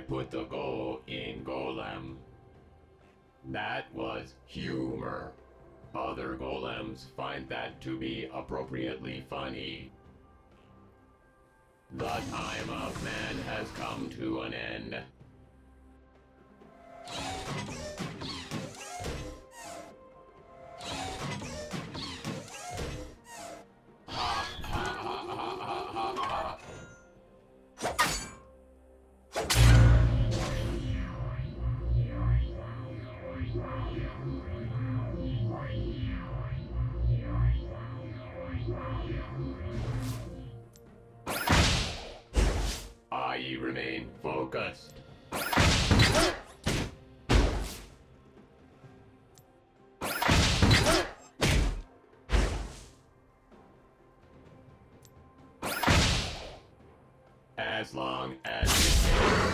I put the goal in Golem. That was humor. Other golems find that to be appropriately funny. The time of man has come to an end. I remain focused. As long as it takes.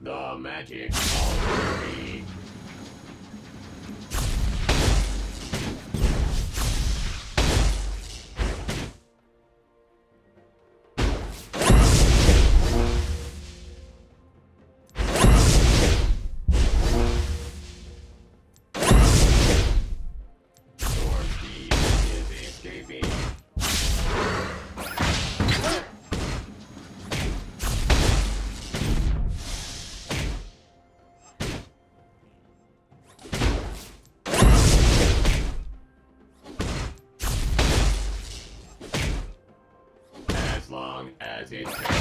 The magic already. As long as it takes.